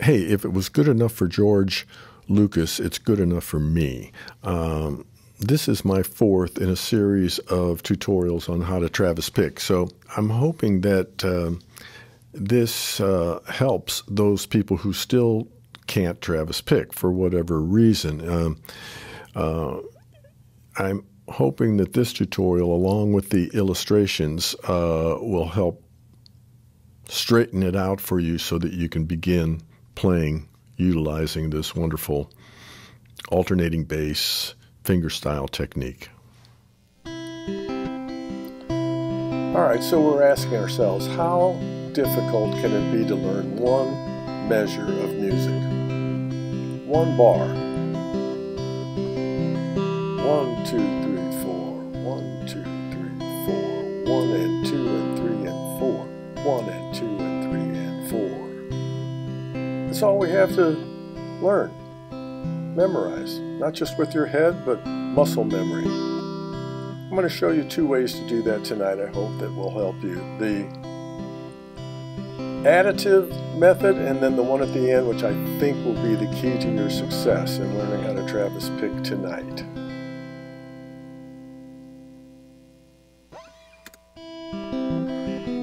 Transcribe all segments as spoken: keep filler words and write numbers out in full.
hey, if it was good enough for George Lucas, it's good enough for me. Um, this is my fourth in a series of tutorials on how to Travis pick. So I'm hoping that uh, this uh, helps those people who still can't Travis pick for whatever reason. Um, uh, I'm hoping that this tutorial, along with the illustrations, uh, will help straighten it out for you so that you can begin playing, utilizing this wonderful alternating bass fingerstyle technique. All right, so we're asking ourselves, how difficult can it be to learn one measure of music? One bar. One, two, three, four. One, two, three, four. One and two and three and four. One and two and three and four. That's all we have to learn. Memorize. Not just with your head, but muscle memory. I'm going to show you two ways to do that tonight. I hope that will help you. The additive method, and then the one at the end, which I think will be the key to your success in learning how to Travis pick tonight.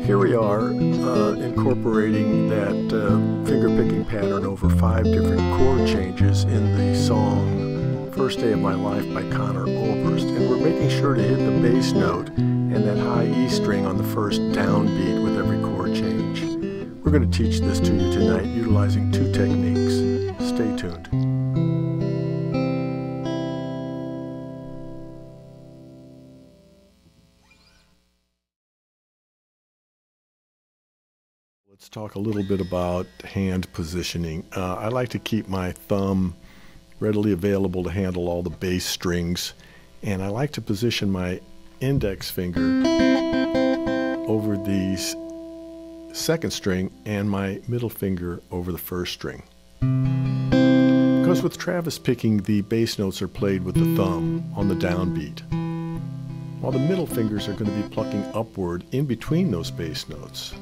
Here we are uh, incorporating that uh, finger picking pattern over five different chord changes in the song First Day of My Life by Connor Oberst, and we're making sure to hit the bass note and that high E string on the first downbeat with every chord change. We're going to teach this to you tonight utilizing two techniques. Stay tuned. Let's talk a little bit about hand positioning. Uh, I like to keep my thumb readily available to handle all the bass strings, and I like to position my index finger over these second string and my middle finger over the first string. Because with Travis picking, the bass notes are played with the thumb on the downbeat, while the middle fingers are going to be plucking upward in between those bass notes.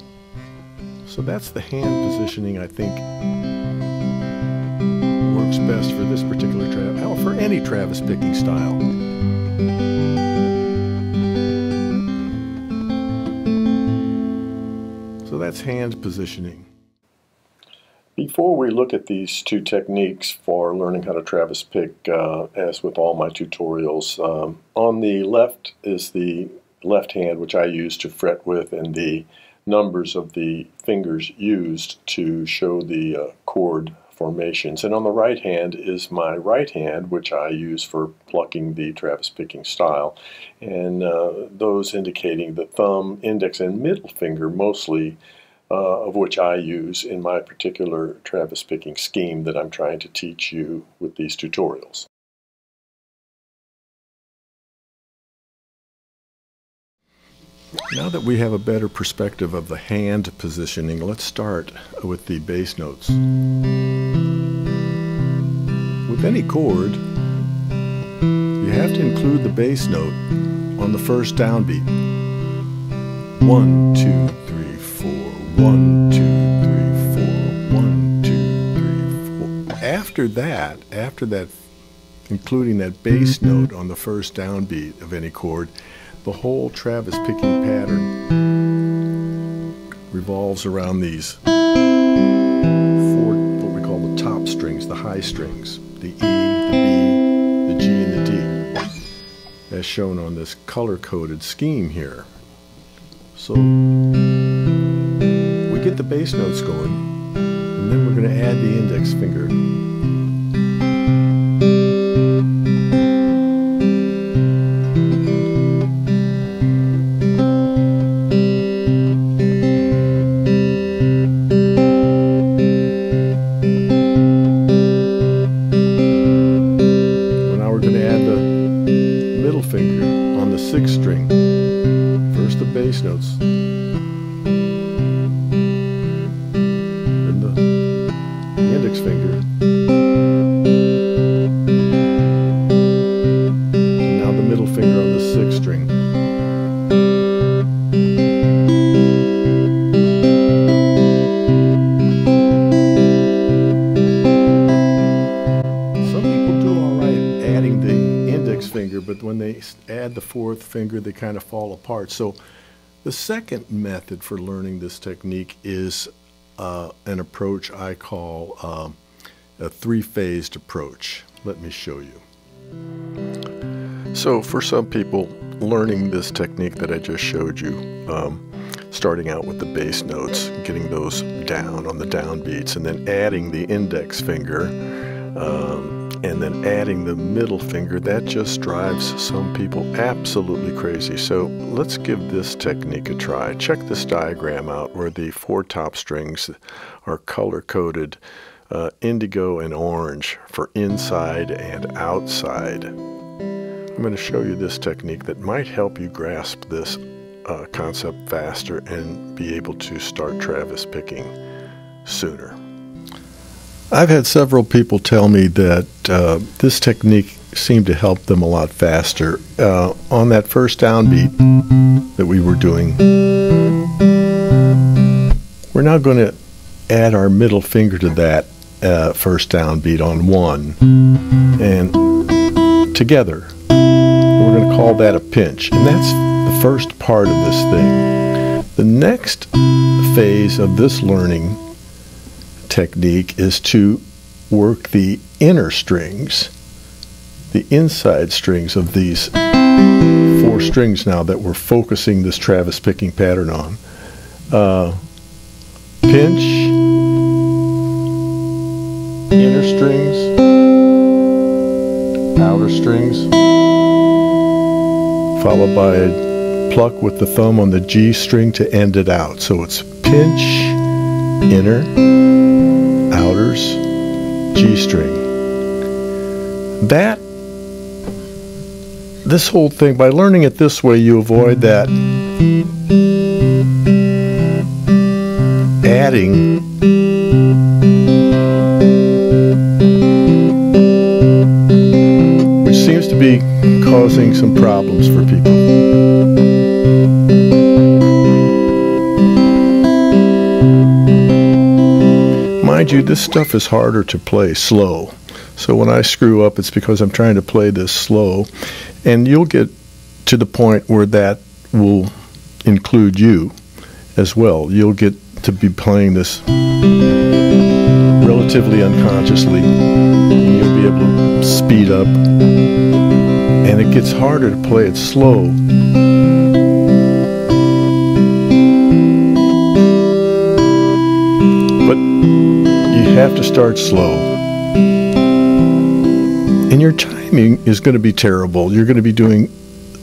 So that's the hand positioning I think works best for this particular Travis, or for any Travis picking style. That's hand positioning. Before we look at these two techniques for learning how to Travis pick, uh, as with all my tutorials, um, on the left is the left hand, which I use to fret with, and the numbers of the fingers used to show the uh, chord formations. And on the right hand is my right hand, which I use for plucking the Travis picking style, and uh, those indicating the thumb, index, and middle finger mostly. Uh, of which I use in my particular Travis picking scheme that I'm trying to teach you with these tutorials. Now that we have a better perspective of the hand positioning, let's start with the bass notes. With any chord, you have to include the bass note on the first downbeat. One, two, three, four. One, two, three, four. One, two, three, four. After that, after that, including that bass note on the first downbeat of any chord, the whole Travis picking pattern revolves around these four, what we call the top strings, the high strings, the E, the B, the G, and the D, as shown on this color-coded scheme here. So we get the bass notes going, and then we're going to add the index finger. sixth string, first the bass notes, then the index finger, and now the middle finger on the sixth string. Some people do all right at adding the index finger, but when they add the fourth finger they kind of fall apart. So the second method for learning this technique is uh, an approach I call um, a three-phased approach. Let me show you. So for some people, learning this technique that I just showed you, um, starting out with the bass notes, getting those down on the down beats, and then adding the index finger, um, and then adding the middle finger, that just drives some people absolutely crazy. So let's give this technique a try. Check this diagram out where the four top strings are color-coded uh, indigo and orange for inside and outside. I'm going to show you this technique that might help you grasp this uh, concept faster and be able to start Travis picking sooner. I've had several people tell me that uh, this technique seemed to help them a lot faster. Uh, on that first downbeat that we were doing, we're now going to add our middle finger to that uh, first downbeat on one, and together. We're going to call that a pinch, and that's the first part of this thing. The next phase of this learning technique is to work the inner strings, the inside strings of these four strings now that we're focusing this Travis picking pattern on. Uh, pinch, inner strings, outer strings, followed by a pluck with the thumb on the G string to end it out. So it's pinch, inner, outers, G string. That, this whole thing, by learning it this way, you avoid that adding which seems to be causing some problems for people. Mind you, this stuff is harder to play slow. So when I screw up, it's because I'm trying to play this slow. And you'll get to the point where that will include you as well. You'll get to be playing this relatively unconsciously. You'll be able to speed up. And it gets harder to play it slow. Have to start slow, and your timing is going to be terrible. You're going to be doing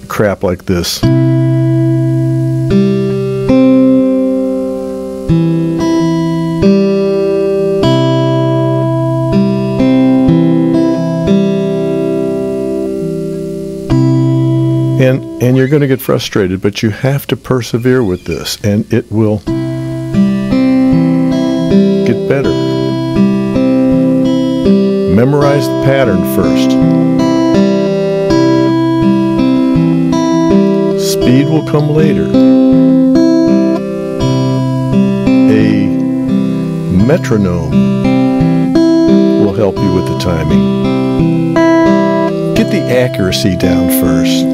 crap like this, and and you're going to get frustrated, but you have to persevere with this, and it will get better. Memorize the pattern first. Speed will come later. A metronome will help you with the timing. Get the accuracy down first.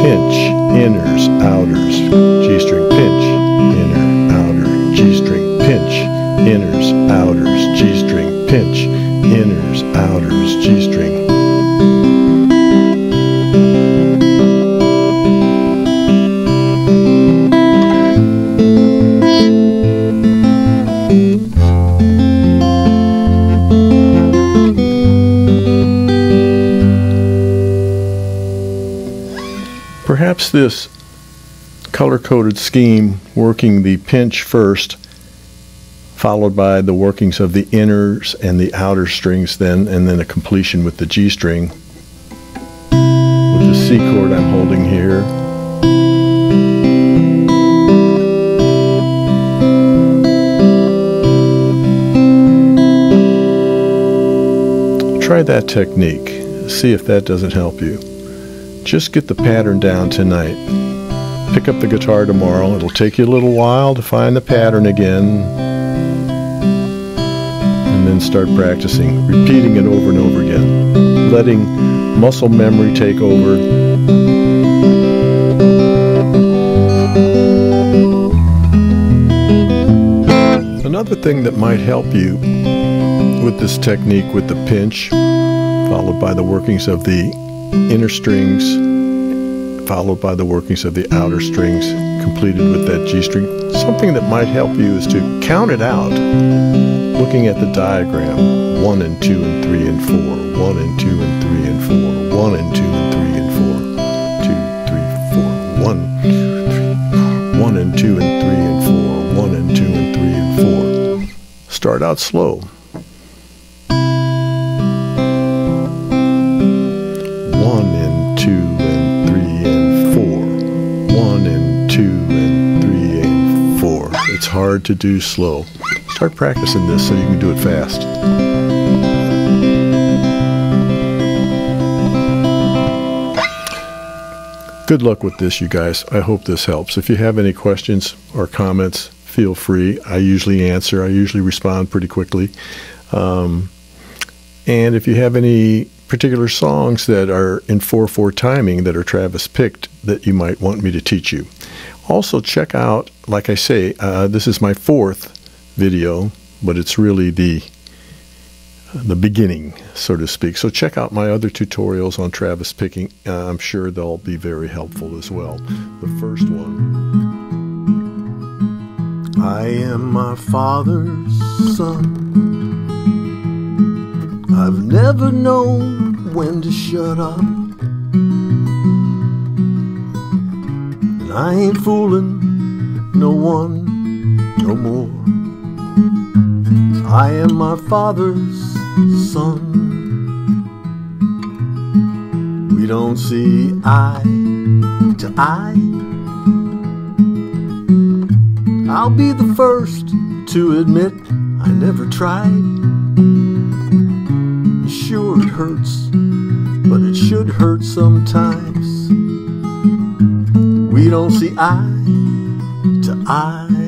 Pinch, inners, outers, G-string, pinch. Inners, outers, G string, pinch, inners, outers, G string. Perhaps this color-coded scheme, working the pinch first, followed by the workings of the inners and the outer strings then, and then a completion with the G string, with the C chord I'm holding here. Try that technique, see if that doesn't help you. Just get the pattern down tonight. Pick up the guitar tomorrow. It'll take you a little while to find the pattern again, and then start practicing, repeating it over and over again, letting muscle memory take over. Another thing that might help you with this technique with the pinch, followed by the workings of the inner strings, followed by the workings of the outer strings, completed with that G string. Something that might help you is to count it out, looking at the diagram, one and two and three and four, one and two and three and four, one and two and three and four, two, three, four, one, two, three, one and two and three and four, one and two and three and four. Start out slow. Hard to do slow. Start practicing this so you can do it fast. Good luck with this, you guys. I hope this helps. If you have any questions or comments, feel free. I usually answer. I usually respond pretty quickly. Um, and if you have any particular songs that are in four four timing that are Travis picked that you might want me to teach you. Also check out, like I say, uh, this is my fourth video, but it's really the, the beginning, so to speak. So check out my other tutorials on Travis picking. Uh, I'm sure they'll be very helpful as well. The first one. I am my father's son. I've never known when to shut up. And I ain't fooling no one, no more. I am my father's son. We don't see eye to eye. I'll be the first to admit I never tried. Sure it hurts, but it should hurt sometimes. We don't see eye I